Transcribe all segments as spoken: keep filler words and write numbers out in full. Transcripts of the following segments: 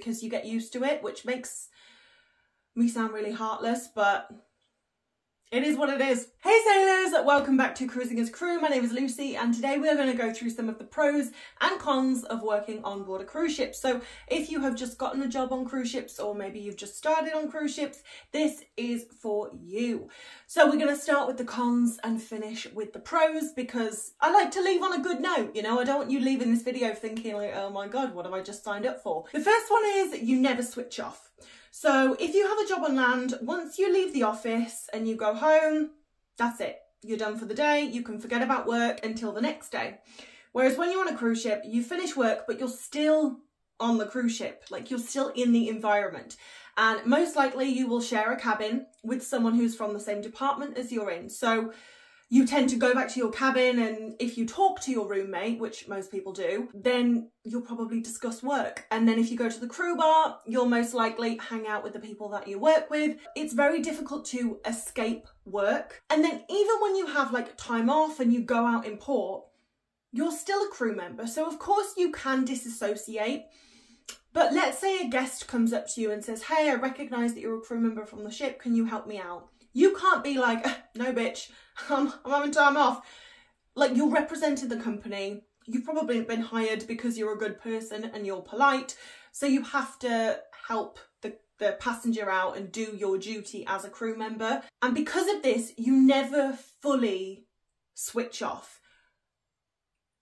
because you get used to it, which makes me sound really heartless, but it is what it is. Hey sailors, welcome back to Cruising as Crew. My name is Lucy and today we're going to go through some of the pros and cons of working on board a cruise ship. So if you have just gotten a job on cruise ships or maybe you've just started on cruise ships, this is for you. So we're going to start with the cons and finish with the pros because I like to leave on a good note, you know. I don't want you leaving this video thinking like, oh my god, what have I just signed up for? The first one is you never switch off. So if you have a job on land, once you leave the office and you go home, that's it. You're done for the day. You can forget about work until the next day. Whereas when you're on a cruise ship, you finish work, but you're still on the cruise ship. Like, you're still in the environment. And most likely you will share a cabin with someone who's from the same department as you're in. So you tend to go back to your cabin, and if you talk to your roommate, which most people do, then you'll probably discuss work. And then if you go to the crew bar, you'll most likely hang out with the people that you work with. It's very difficult to escape work. And then even when you have like time off and you go out in port, you're still a crew member. So of course you can disassociate. But let's say a guest comes up to you and says, hey, I recognize that you're a crew member from the ship. Can you help me out? You can't be like, no bitch, I'm, I'm having time off. Like, you're representing the company. You've probably been hired because you're a good person and you're polite. So you have to help the, the passenger out and do your duty as a crew member. And because of this, you never fully switch off.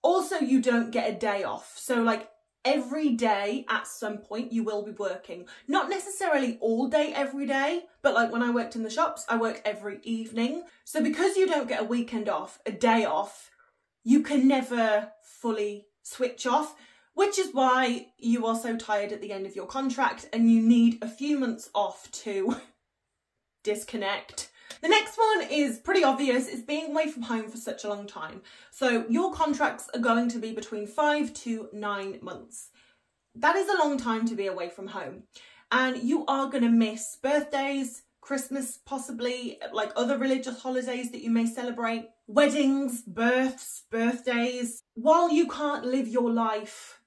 Also, you don't get a day off. So like, every day at some point you will be working. Not necessarily all day every day, but like when I worked in the shops, I worked every evening. So because you don't get a weekend off, a day off, you can never fully switch off, which is why you are so tired at the end of your contract and you need a few months off to disconnect. The next one is pretty obvious. It's being away from home for such a long time. So your contracts are going to be between five to nine months. That is a long time to be away from home. And you are going to miss birthdays, Christmas possibly, like other religious holidays that you may celebrate, weddings, births, birthdays. While you can't live your life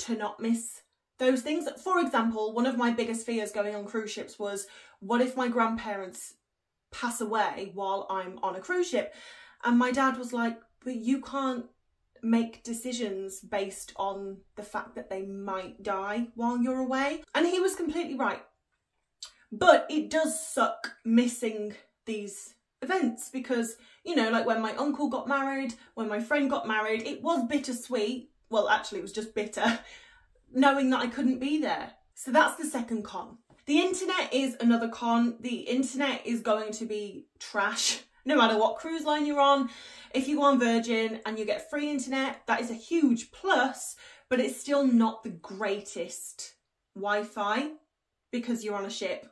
to not miss those things. For example, one of my biggest fears going on cruise ships was, what if my grandparents pass away while I'm on a cruise ship? And my dad was like, but you can't make decisions based on the fact that they might die while you're away. And he was completely right. But it does suck missing these events because, you know, like when my uncle got married, when my friend got married, it was bittersweet. Well, actually it was just bitter knowing that I couldn't be there. So that's the second con. The internet is another con. The internet is going to be trash no matter what cruise line you're on. If you go on Virgin and you get free internet, that is a huge plus, but it's still not the greatest Wi-Fi because you're on a ship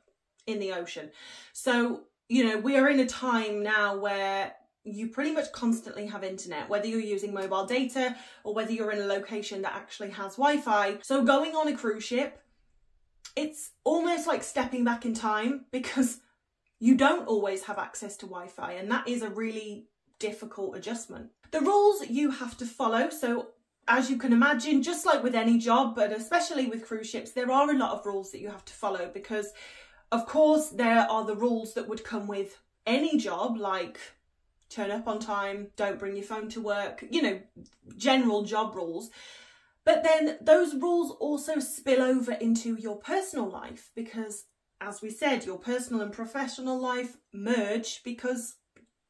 in the ocean. So, you know, we are in a time now where you pretty much constantly have internet, whether you're using mobile data or whether you're in a location that actually has Wi-Fi. So going on a cruise ship, it's almost like stepping back in time because you don't always have access to Wi-Fi, and that is a really difficult adjustment. The rules you have to follow. So as you can imagine, just like with any job, but especially with cruise ships, there are a lot of rules that you have to follow because of course there are the rules that would come with any job, like turn up on time, don't bring your phone to work, you know, general job rules. But then those rules also spill over into your personal life because, as we said, your personal and professional life merge because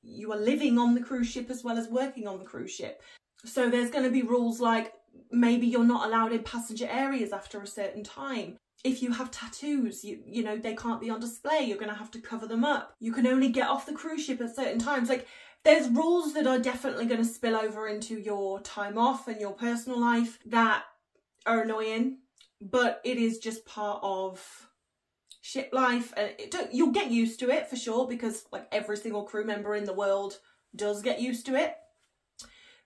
you are living on the cruise ship as well as working on the cruise ship. So there's going to be rules like maybe you're not allowed in passenger areas after a certain time. If you have tattoos, you, you know, they can't be on display. You're going to have to cover them up. You can only get off the cruise ship at certain times. Like, there's rules that are definitely going to spill over into your time off and your personal life that are annoying, but it is just part of ship life. And it don't, you'll get used to it for sure because like every single crew member in the world does get used to it.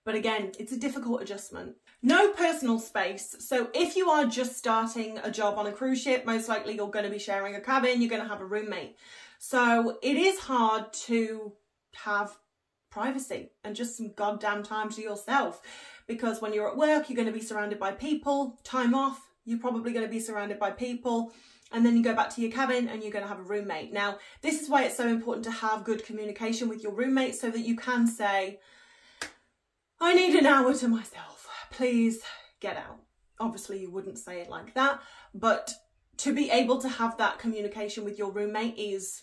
But again, it's a difficult adjustment. No personal space. So if you are just starting a job on a cruise ship, most likely you're going to be sharing a cabin, you're going to have a roommate. So it is hard to have privacy and just some goddamn time to yourself because when you're at work, you're going to be surrounded by people. Time off, you're probably going to be surrounded by people, and then you go back to your cabin and you're going to have a roommate. Now, this is why it's so important to have good communication with your roommate, so that you can say, I need an hour to myself, please get out. Obviously, you wouldn't say it like that, but to be able to have that communication with your roommate is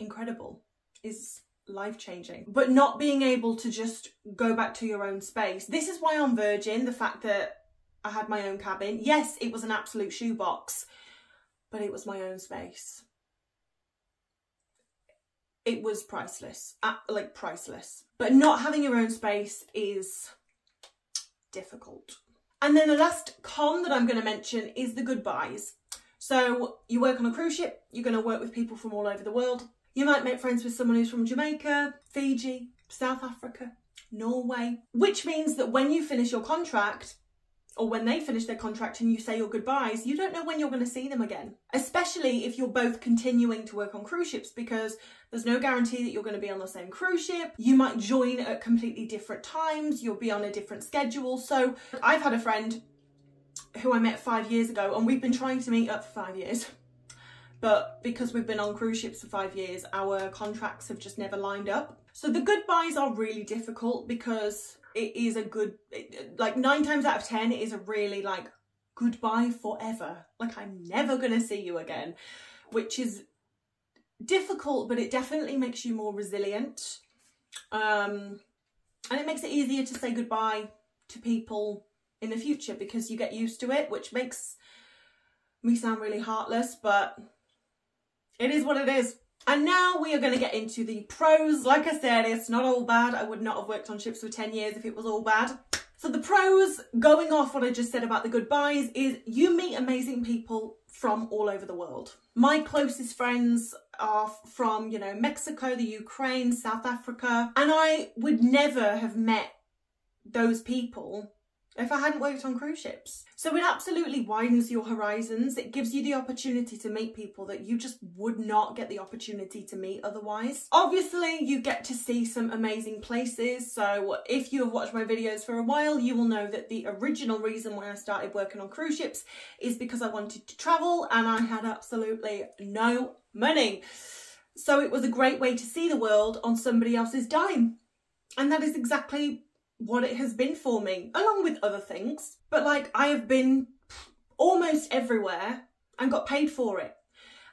incredible, is life-changing. But not being able to just go back to your own space. This is why on Virgin, the fact that I had my own cabin, yes, it was an absolute shoebox, but it was my own space. It was priceless, like priceless. But not having your own space is difficult. And then the last con that I'm going to mention is the goodbyes. So you work on a cruise ship, you're going to work with people from all over the world. You might make friends with someone who's from Jamaica, Fiji, South Africa, Norway, which means that when you finish your contract, or when they finish their contract and you say your goodbyes, you don't know when you're going to see them again, especially if you're both continuing to work on cruise ships, because there's no guarantee that you're going to be on the same cruise ship. You might join at completely different times. You'll be on a different schedule. So I've had a friend who I met five years ago, and we've been trying to meet up for five years. But because we've been on cruise ships for five years, our contracts have just never lined up. So the goodbyes are really difficult, because it is a good, like nine times out of ten, it is a really like goodbye forever. Like, I'm never going to see you again, which is difficult, but it definitely makes you more resilient. Um, and it makes it easier to say goodbye to people in the future, because you get used to it, which makes me sound really heartless, but it is what it is. And now we are going to get into the pros. Like I said, it's not all bad. I would not have worked on ships for ten years if it was all bad. So the pros, going off what I just said about the goodbyes, is you meet amazing people from all over the world. My closest friends are from, you know, Mexico, the Ukraine, South Africa. And I would never have met those people if I hadn't worked on cruise ships. So it absolutely widens your horizons. It gives you the opportunity to meet people that you just would not get the opportunity to meet otherwise. Obviously, you get to see some amazing places. So if you have watched my videos for a while, you will know that the original reason why I started working on cruise ships is because I wanted to travel and I had absolutely no money. So it was a great way to see the world on somebody else's dime. And that is exactly what it has been for me, along with other things. But like, I have been almost everywhere and got paid for it.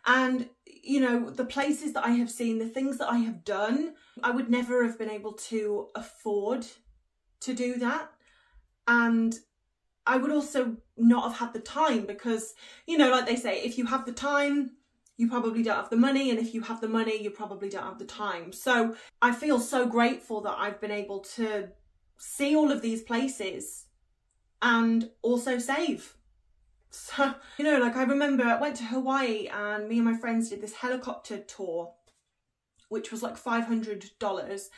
And you know, the places that I have seen, the things that I have done, I would never have been able to afford to do that. And I would also not have had the time, because, you know, like they say, if you have the time, you probably don't have the money, and if you have the money, you probably don't have the time. So I feel so grateful that I've been able to see all of these places and also save. So, you know, like I remember I went to Hawaii and me and my friends did this helicopter tour, which was like five hundred dollars.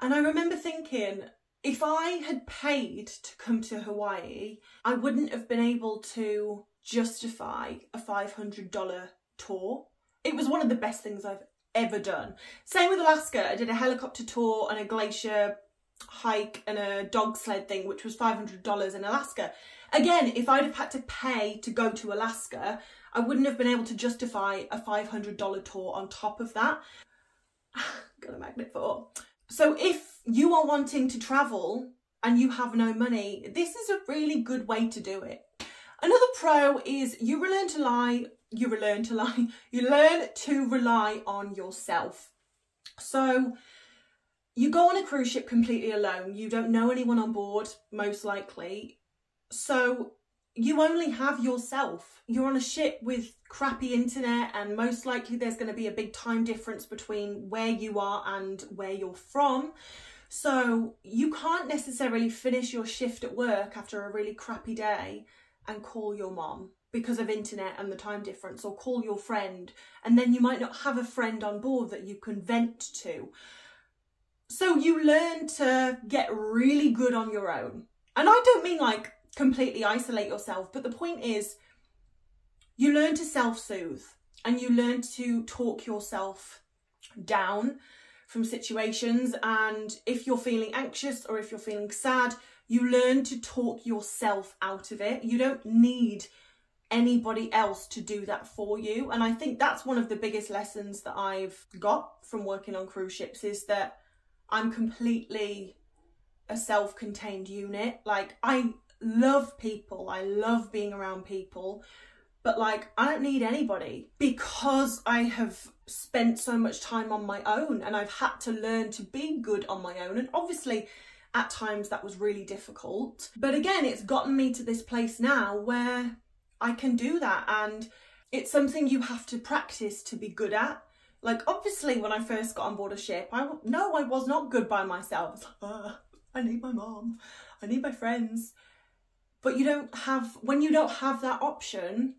And I remember thinking, if I had paid to come to Hawaii, I wouldn't have been able to justify a five hundred dollar tour. It was one of the best things I've ever done. Same with Alaska. I did a helicopter tour and a glacier hike and a dog sled thing, which was five hundred dollars in Alaska. Again, if I'd have had to pay to go to Alaska, I wouldn't have been able to justify a five hundred dollar tour on top of that. Got a magnet for all. So if you are wanting to travel and you have no money, this is a really good way to do it. Another pro is you learn to lie, you learn to lie, you learn to rely on yourself. So you go on a cruise ship completely alone. You don't know anyone on board, most likely. So you only have yourself. You're on a ship with crappy internet, and most likely there's going to be a big time difference between where you are and where you're from. So you can't necessarily finish your shift at work after a really crappy day and call your mom because of internet and the time difference, or call your friend. And then you might not have a friend on board that you can vent to. So you learn to get really good on your own. And I don't mean like completely isolate yourself, but the point is you learn to self-soothe and you learn to talk yourself down from situations. And if you're feeling anxious or if you're feeling sad, You learn to talk yourself out of it. You don't need anybody else to do that for you. And I think that's one of the biggest lessons that I've got from working on cruise ships, is that I'm completely a self-contained unit. Like, I love people, I love being around people, but like, I don't need anybody, because I have spent so much time on my own and I've had to learn to be good on my own. And obviously at times that was really difficult, but again, it's gotten me to this place now where I can do that. And it's something you have to practice to be good at. Like, obviously when I first got on board a ship, I no, I was not good by myself. I was like, I need my mom, I need my friends. But you don't have, when you don't have that option,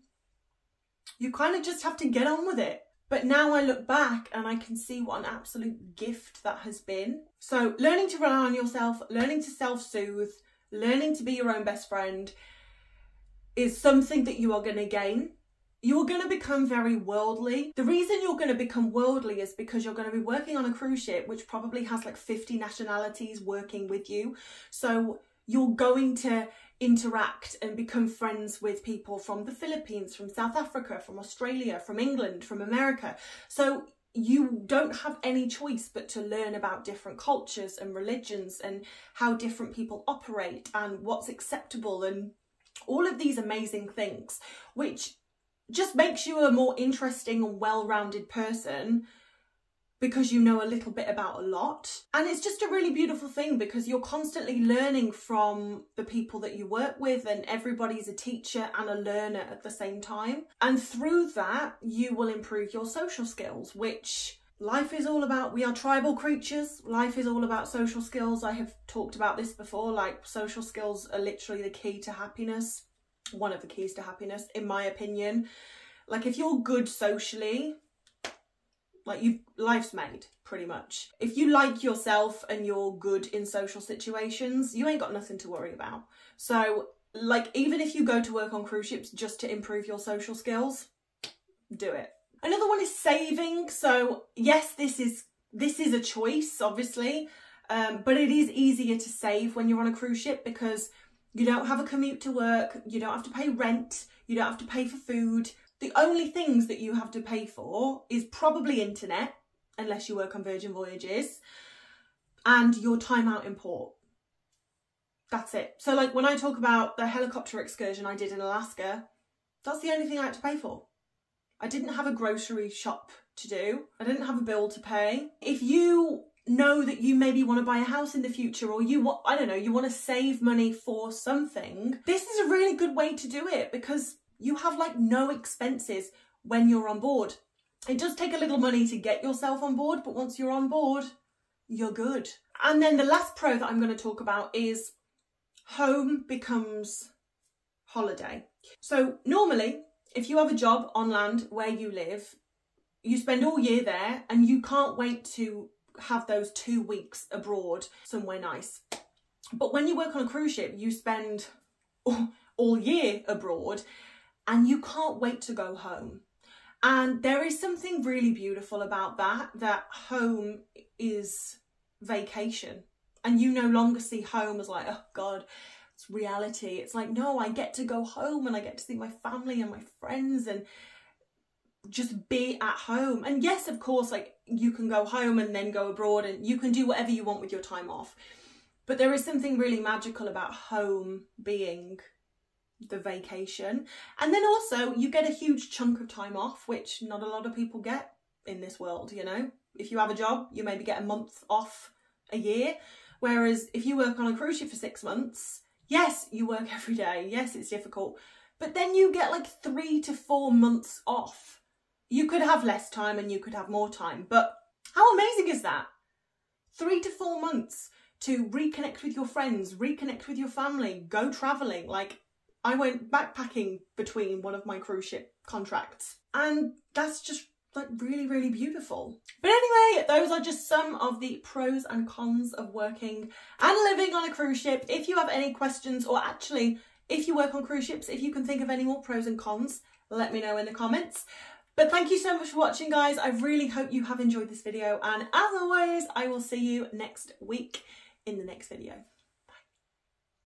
you kind of just have to get on with it. But now I look back and I can see what an absolute gift that has been. So learning to rely on yourself, learning to self-soothe, learning to be your own best friend is something that you are going to gain. You're going to become very worldly. The reason you're going to become worldly is because you're going to be working on a cruise ship which probably has like fifty nationalities working with you. So you're going to interact and become friends with people from the Philippines, from South Africa, from Australia, from England, from America. So you don't have any choice but to learn about different cultures and religions and how different people operate and what's acceptable and all of these amazing things, which just makes you a more interesting and well-rounded person, because you know a little bit about a lot. And it's just a really beautiful thing, because you're constantly learning from the people that you work with, and everybody's a teacher and a learner at the same time. And through that, you will improve your social skills, which life is all about. We are tribal creatures. Life is all about social skills. I have talked about this before, like social skills are literally the key to happiness. One of the keys to happiness, in my opinion. Like, if you're good socially, like, you've, life's made, pretty much. If you like yourself and you're good in social situations, you ain't got nothing to worry about. So, like, even if you go to work on cruise ships just to improve your social skills, do it. Another one is saving. So, yes, this is, this is a choice, obviously, um, but it is easier to save when you're on a cruise ship, because you don't have a commute to work, you don't have to pay rent, you don't have to pay for food. The only things that you have to pay for is probably internet, unless you work on Virgin Voyages, and your time out in port. That's it. So like, when I talk about the helicopter excursion I did in Alaska, that's the only thing I had to pay for. I didn't have a grocery shop to do. I didn't have a bill to pay. If you know that you maybe want to buy a house in the future, or you want, I don't know, you want to save money for something, this is a really good way to do it, because you have like no expenses when you're on board. It does take a little money to get yourself on board, but once you're on board, you're good. And then the last pro that I'm going to talk about is home becomes holiday. So normally, if you have a job on land where you live, you spend all year there and you can't wait to have those two weeks abroad somewhere nice. But when you work on a cruise ship, you spend all year abroad, and you can't wait to go home. And there is something really beautiful about that, that home is vacation. And you no longer see home as like, oh God, it's reality. It's like, no, I get to go home and I get to see my family and my friends and just be at home. And yes, of course, like, you can go home and then go abroad and you can do whatever you want with your time off. But there is something really magical about home being the vacation. And then also you get a huge chunk of time off, which not a lot of people get in this world. You know, if you have a job, you maybe get a month off a year, whereas if you work on a cruise ship for six months, yes, you work every day, yes, it's difficult, but then you get like three to four months off. You could have less time and you could have more time, but how amazing is that? Three to four months to reconnect with your friends, reconnect with your family, go traveling. Like, I went backpacking between one of my cruise ship contracts, and that's just like really, really beautiful. But anyway, those are just some of the pros and cons of working and living on a cruise ship. If you have any questions, or actually if you work on cruise ships, if you can think of any more pros and cons, let me know in the comments. But thank you so much for watching, guys. I really hope you have enjoyed this video, and as always, I will see you next week in the next video.